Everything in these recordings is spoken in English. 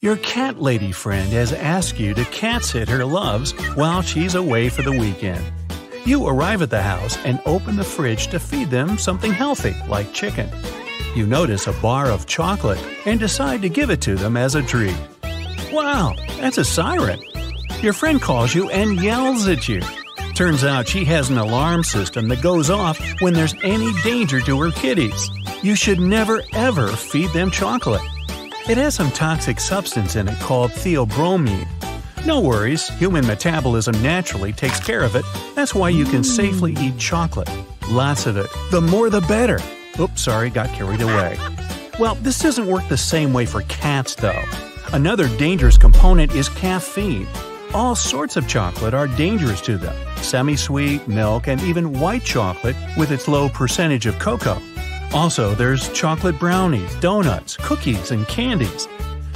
Your cat lady friend has asked you to cat sit her loves while she's away for the weekend. You arrive at the house and open the fridge to feed them something healthy, like chicken. You notice a bar of chocolate and decide to give it to them as a treat. Wow, that's a siren! Your friend calls you and yells at you. Turns out she has an alarm system that goes off when there's any danger to her kitties. You should never ever feed them chocolate. It has some toxic substance in it called theobromine. No worries, human metabolism naturally takes care of it. That's why you can safely eat chocolate. Lots of it. The more the better. Oops, sorry, got carried away. Well, this doesn't work the same way for cats, though. Another dangerous component is caffeine. All sorts of chocolate are dangerous to them. Semi-sweet, milk, and even white chocolate with its low percentage of cocoa. Also, there's chocolate brownies, donuts, cookies, and candies.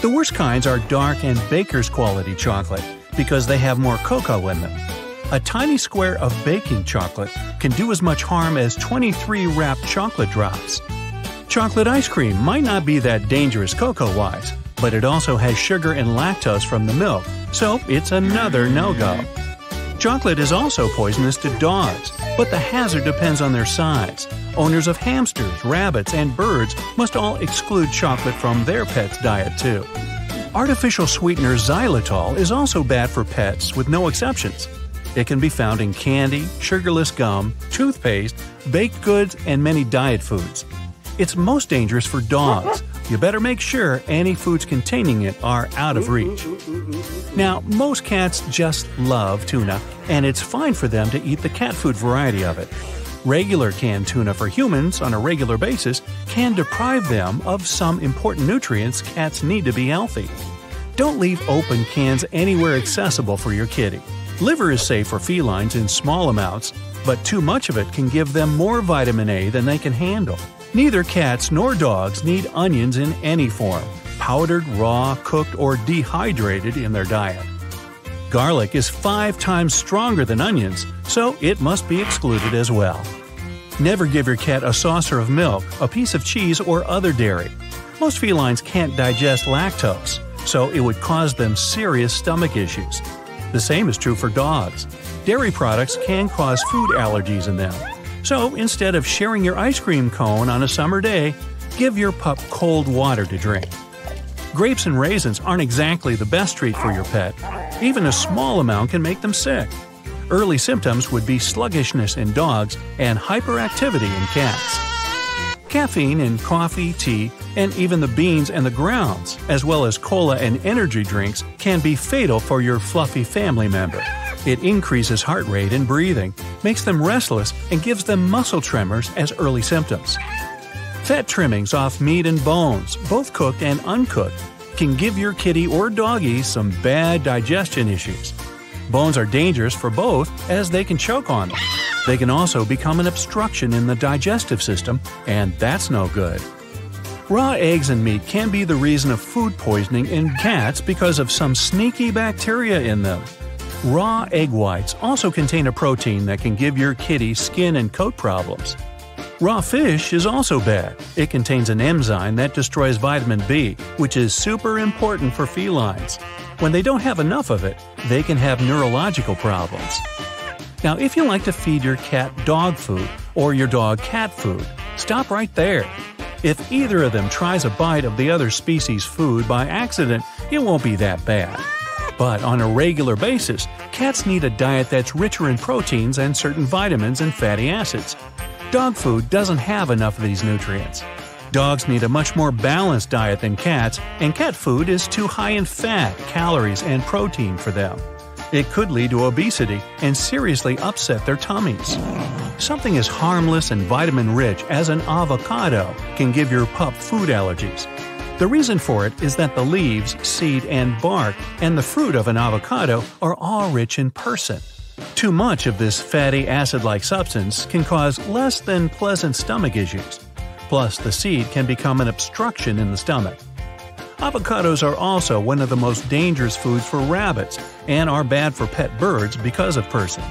The worst kinds are dark and baker's quality chocolate because they have more cocoa in them. A tiny square of baking chocolate can do as much harm as 23 wrapped chocolate drops. Chocolate ice cream might not be that dangerous cocoa-wise, but it also has sugar and lactose from the milk, so it's another no-go. Chocolate is also poisonous to dogs, but the hazard depends on their size. Owners of hamsters, rabbits, and birds must all exclude chocolate from their pets' diet too. Artificial sweetener xylitol is also bad for pets with no exceptions. It can be found in candy, sugarless gum, toothpaste, baked goods, and many diet foods. It's most dangerous for dogs. You better make sure any foods containing it are out of reach. Now, most cats just love tuna, and it's fine for them to eat the cat food variety of it. Regular canned tuna for humans on a regular basis can deprive them of some important nutrients cats need to be healthy. Don't leave open cans anywhere accessible for your kitty. Liver is safe for felines in small amounts, but too much of it can give them more vitamin A than they can handle. Neither cats nor dogs need onions in any form, powdered, raw, cooked, or dehydrated in their diet. Garlic is 5 times stronger than onions, so it must be excluded as well. Never give your cat a saucer of milk, a piece of cheese, or other dairy. Most felines can't digest lactose, so it would cause them serious stomach issues. The same is true for dogs. Dairy products can cause food allergies in them. So instead of sharing your ice cream cone on a summer day, give your pup cold water to drink. Grapes and raisins aren't exactly the best treat for your pet. Even a small amount can make them sick. Early symptoms would be sluggishness in dogs and hyperactivity in cats. Caffeine in coffee, tea, and even the beans and the grounds, as well as cola and energy drinks, can be fatal for your fluffy family member. It increases heart rate and breathing, makes them restless, and gives them muscle tremors as early symptoms. Fat trimmings off meat and bones, both cooked and uncooked, can give your kitty or doggy some bad digestion issues. Bones are dangerous for both as they can choke on them. They can also become an obstruction in the digestive system, and that's no good. Raw eggs and meat can be the reason of food poisoning in cats because of some sneaky bacteria in them. Raw egg whites also contain a protein that can give your kitty skin and coat problems. Raw fish is also bad. It contains an enzyme that destroys vitamin B, which is super important for felines. When they don't have enough of it, they can have neurological problems. Now, if you like to feed your cat dog food or your dog cat food, stop right there. If either of them tries a bite of the other species' food by accident, it won't be that bad. But on a regular basis, cats need a diet that's richer in proteins and certain vitamins and fatty acids. Dog food doesn't have enough of these nutrients. Dogs need a much more balanced diet than cats, and cat food is too high in fat, calories, and protein for them. It could lead to obesity and seriously upset their tummies. Something as harmless and vitamin-rich as an avocado can give your pup food allergies. The reason for it is that the leaves, seed, and bark, and the fruit of an avocado are all rich in persin. Too much of this fatty acid-like substance can cause less than pleasant stomach issues. Plus, the seed can become an obstruction in the stomach. Avocados are also one of the most dangerous foods for rabbits and are bad for pet birds because of persin.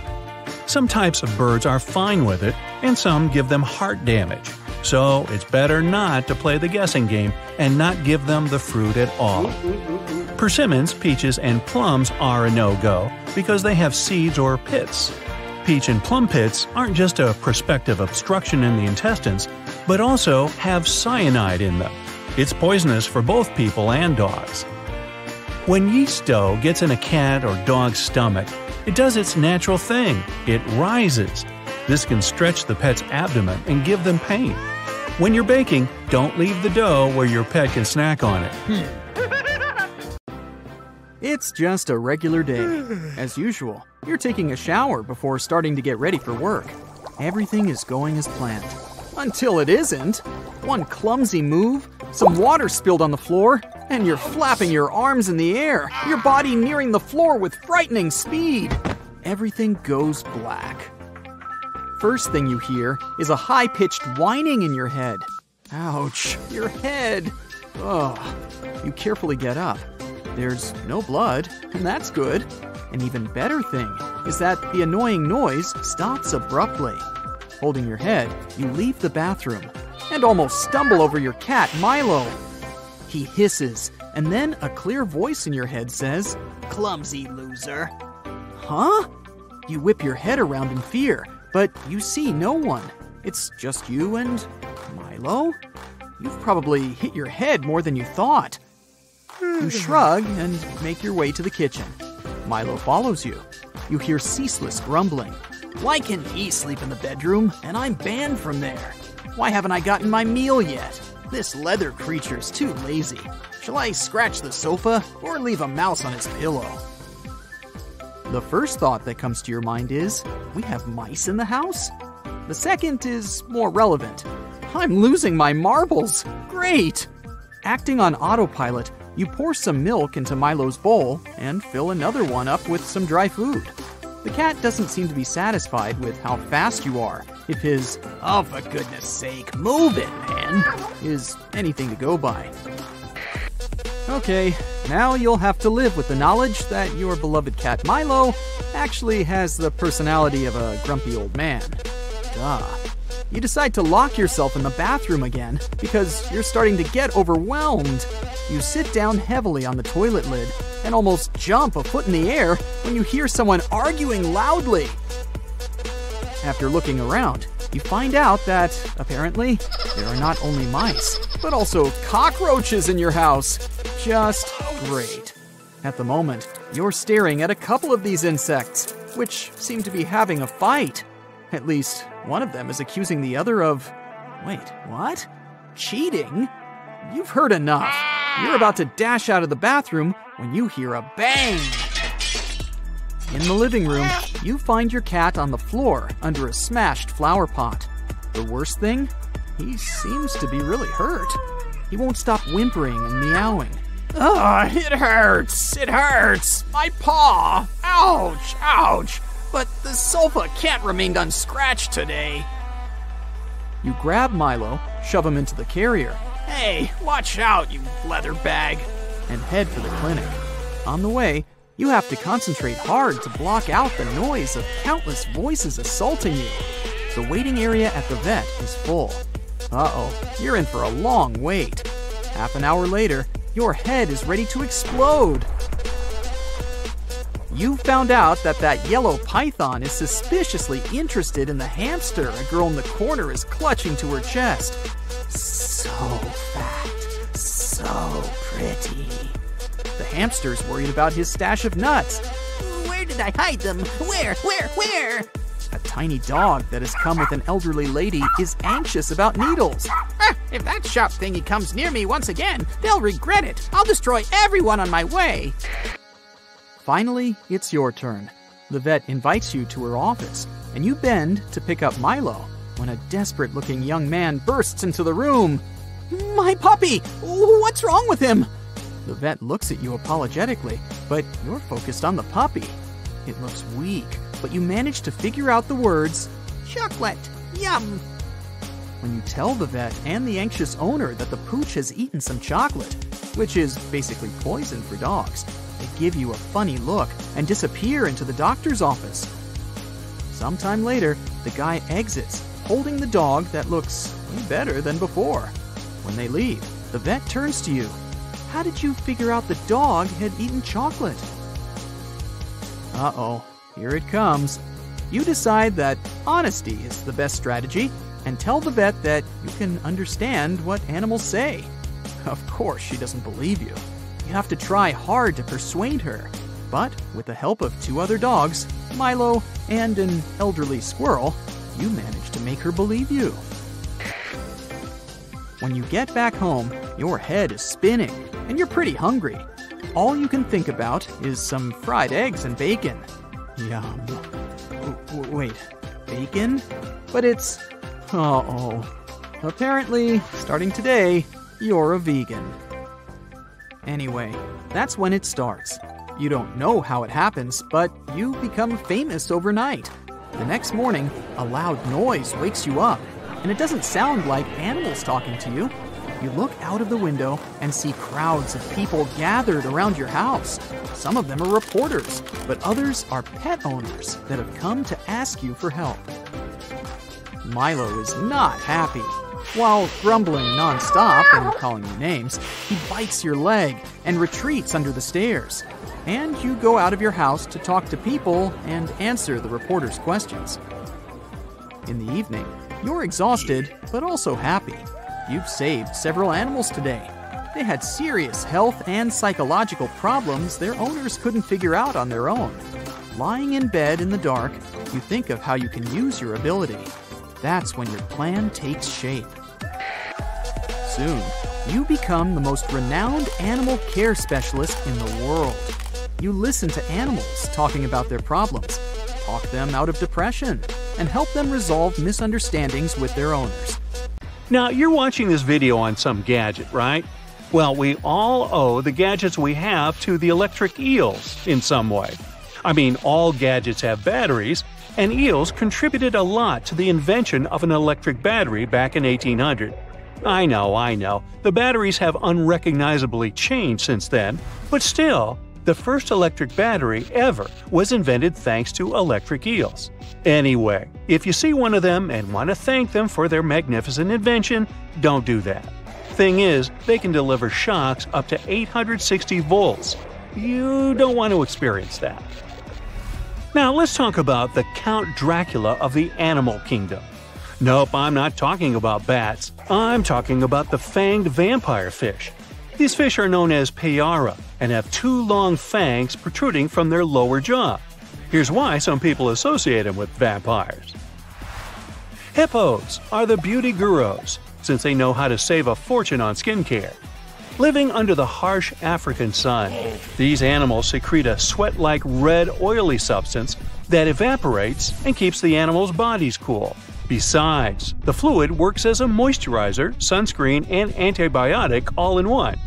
Some types of birds are fine with it, and some give them heart damage. So it's better not to play the guessing game and not give them the fruit at all. Persimmons, peaches, and plums are a no-go because they have seeds or pits. Peach and plum pits aren't just a prospective obstruction in the intestines, but also have cyanide in them. It's poisonous for both people and dogs. When yeast dough gets in a cat or dog's stomach, it does its natural thing – it rises. This can stretch the pet's abdomen and give them pain. When you're baking, don't leave the dough where your pet can snack on it. It's just a regular day. As usual, you're taking a shower before starting to get ready for work. Everything is going as planned. Until it isn't. One clumsy move, some water spilled on the floor, and you're flapping your arms in the air, your body nearing the floor with frightening speed. Everything goes black. First thing you hear is a high-pitched whining in your head. Ouch, your head. Ugh. You carefully get up. There's no blood, and that's good. An even better thing is that the annoying noise stops abruptly. Holding your head, you leave the bathroom and almost stumble over your cat, Milo. He hisses, and then a clear voice in your head says, "Clumsy loser." Huh? You whip your head around in fear, but you see no one. It's just you and Milo. You've probably hit your head more than you thought. You shrug and make your way to the kitchen. Milo follows you. You hear ceaseless grumbling. Why can he sleep in the bedroom and I'm banned from there? Why haven't I gotten my meal yet? This leather creature's too lazy. Shall I scratch the sofa or leave a mouse on his pillow? The first thought that comes to your mind is, we have mice in the house? The second is more relevant. I'm losing my marbles. Great! Acting on autopilot, you pour some milk into Milo's bowl and fill another one up with some dry food. The cat doesn't seem to be satisfied with how fast you are, if his, "Oh for goodness sake, move it, man," is anything to go by. Okay, now you'll have to live with the knowledge that your beloved cat Milo actually has the personality of a grumpy old man. Duh. You decide to lock yourself in the bathroom again because you're starting to get overwhelmed. You sit down heavily on the toilet lid and almost jump a foot in the air when you hear someone arguing loudly. After looking around, you find out that, apparently, there are not only mice, but also cockroaches in your house. Just great. At the moment, you're staring at a couple of these insects, which seem to be having a fight. At least, one of them is accusing the other of... Wait, what? Cheating? You've heard enough. You're about to dash out of the bathroom when you hear a bang. In the living room, you find your cat on the floor under a smashed flower pot. The worst thing? He seems to be really hurt. He won't stop whimpering and meowing. Ugh, it hurts! It hurts! My paw! Ouch! Ouch! But the sofa can't remain unscratched today. You grab Milo, shove him into the carrier. Hey, watch out, you leather bag! And head for the clinic. On the way, you have to concentrate hard to block out the noise of countless voices assaulting you. The waiting area at the vet is full. Uh-oh, you're in for a long wait. Half an hour later, your head is ready to explode. You found out that that yellow python is suspiciously interested in the hamster a girl in the corner is clutching to her chest. So fat, so pretty. The hamster's worried about his stash of nuts. Where did I hide them? Where? A tiny dog that has come with an elderly lady is anxious about needles. If that shop thingy comes near me once again, they'll regret it. I'll destroy everyone on my way. Finally, it's your turn. The vet invites you to her office, and you bend to pick up Milo when a desperate-looking young man bursts into the room. My puppy! What's wrong with him? The vet looks at you apologetically, but you're focused on the puppy. It looks weak, but you manage to figure out the words, chocolate, yum. When you tell the vet and the anxious owner that the pooch has eaten some chocolate, which is basically poison for dogs, they give you a funny look and disappear into the doctor's office. Sometime later, the guy exits, holding the dog that looks be better than before. When they leave, the vet turns to you. How did you figure out the dog had eaten chocolate? Uh-oh, here it comes. You decide that honesty is the best strategy and tell the vet that you can understand what animals say. Of course, she doesn't believe you. You have to try hard to persuade her. But with the help of two other dogs, Milo and an elderly squirrel, you manage to make her believe you. When you get back home, your head is spinning and you're pretty hungry. All you can think about is some fried eggs and bacon. Yum. Wait, bacon? But it's... uh-oh. Apparently, starting today, you're a vegan. Anyway, that's when it starts. You don't know how it happens, but you become famous overnight. The next morning, a loud noise wakes you up, and it doesn't sound like animals talking to you. You look out of the window and see crowds of people gathered around your house. Some of them are reporters, but others are pet owners that have come to ask you for help. Milo is not happy. While grumbling nonstop and calling you names, he bites your leg and retreats under the stairs. And you go out of your house to talk to people and answer the reporters' questions. In the evening, you're exhausted but also happy. You've saved several animals today. They had serious health and psychological problems their owners couldn't figure out on their own. Lying in bed in the dark, you think of how you can use your ability. That's when your plan takes shape. Soon, you become the most renowned animal care specialist in the world. You listen to animals talking about their problems, talk them out of depression, and help them resolve misunderstandings with their owners. Now, you're watching this video on some gadget, right? Well, we all owe the gadgets we have to the electric eels in some way. I mean, all gadgets have batteries, and eels contributed a lot to the invention of an electric battery back in 1800. I know. The batteries have unrecognizably changed since then, but still, the first electric battery ever was invented thanks to electric eels. Anyway, if you see one of them and want to thank them for their magnificent invention, don't do that. Thing is, they can deliver shocks up to 860 volts. You don't want to experience that. Now let's talk about the Count Dracula of the animal kingdom. Nope, I'm not talking about bats. I'm talking about the fanged vampire fish. These fish are known as payara and have two long fangs protruding from their lower jaw. Here's why some people associate them with vampires. Hippos are the beauty gurus, since they know how to save a fortune on skincare. Living under the harsh African sun, these animals secrete a sweat-like red oily substance that evaporates and keeps the animals' bodies cool. Besides, the fluid works as a moisturizer, sunscreen, and antibiotic all in one.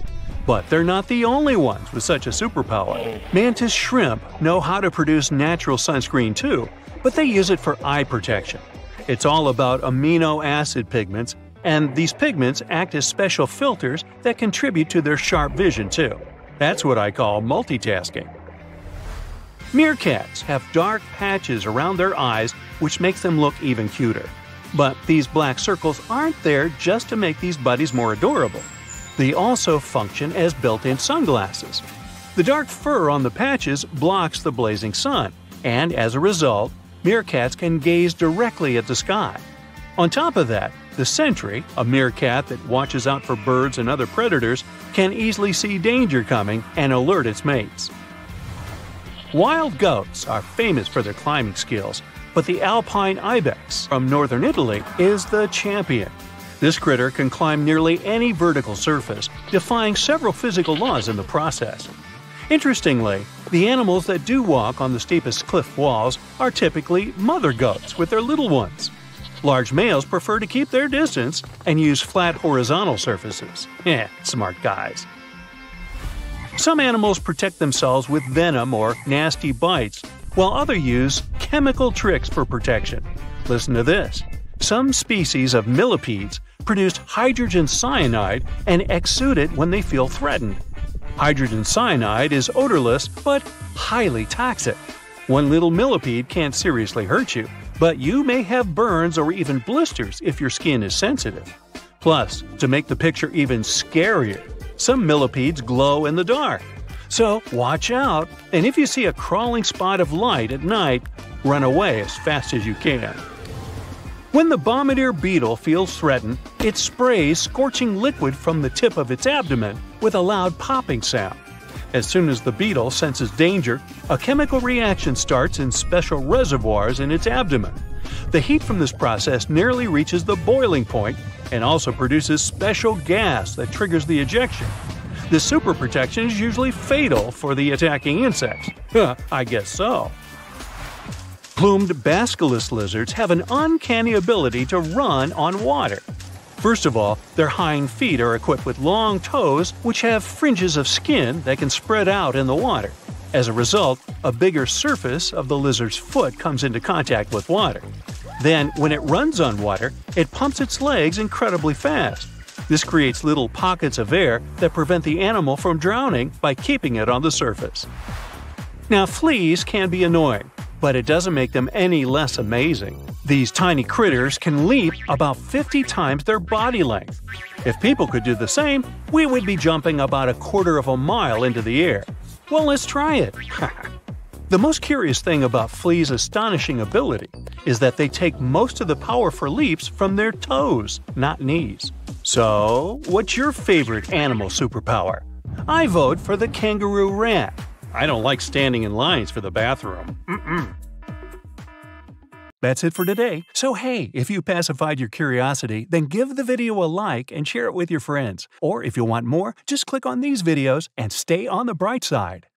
But they're not the only ones with such a superpower. Mantis shrimp know how to produce natural sunscreen too, but they use it for eye protection. It's all about amino acid pigments, and these pigments act as special filters that contribute to their sharp vision too. That's what I call multitasking. Meerkats have dark patches around their eyes, which makes them look even cuter. But these black circles aren't there just to make these buddies more adorable. They also function as built-in sunglasses. The dark fur on the patches blocks the blazing sun, and as a result, meerkats can gaze directly at the sky. On top of that, the sentry, a meerkat that watches out for birds and other predators, can easily see danger coming and alert its mates. Wild goats are famous for their climbing skills, but the Alpine Ibex from northern Italy is the champion. This critter can climb nearly any vertical surface, defying several physical laws in the process. Interestingly, the animals that do walk on the steepest cliff walls are typically mother goats with their little ones. Large males prefer to keep their distance and use flat horizontal surfaces. Smart guys. Some animals protect themselves with venom or nasty bites, while others use chemical tricks for protection. Listen to this. Some species of millipedes produce hydrogen cyanide and exude it when they feel threatened. Hydrogen cyanide is odorless but highly toxic. One little millipede can't seriously hurt you, but you may have burns or even blisters if your skin is sensitive. Plus, to make the picture even scarier, some millipedes glow in the dark. So watch out, and if you see a crawling spot of light at night, run away as fast as you can. When the bombardier beetle feels threatened, it sprays scorching liquid from the tip of its abdomen with a loud popping sound. As soon as the beetle senses danger, a chemical reaction starts in special reservoirs in its abdomen. The heat from this process nearly reaches the boiling point and also produces special gas that triggers the ejection. This super protection is usually fatal for the attacking insects. I guess so. Plumed basilisk lizards have an uncanny ability to run on water. First of all, their hind feet are equipped with long toes which have fringes of skin that can spread out in the water. As a result, a bigger surface of the lizard's foot comes into contact with water. Then, when it runs on water, it pumps its legs incredibly fast. This creates little pockets of air that prevent the animal from drowning by keeping it on the surface. Now, fleas can be annoying, but it doesn't make them any less amazing. These tiny critters can leap about 50 times their body length. If people could do the same, we would be jumping about 1/4 mile into the air. Well, let's try it. The most curious thing about fleas' astonishing ability is that they take most of the power for leaps from their toes, not knees. So, what's your favorite animal superpower? I vote for the kangaroo rat. I don't like standing in lines for the bathroom. That's it for today. So hey, if you pacified your curiosity, then give the video a like and share it with your friends. Or if you want more, just click on these videos and stay on the bright side.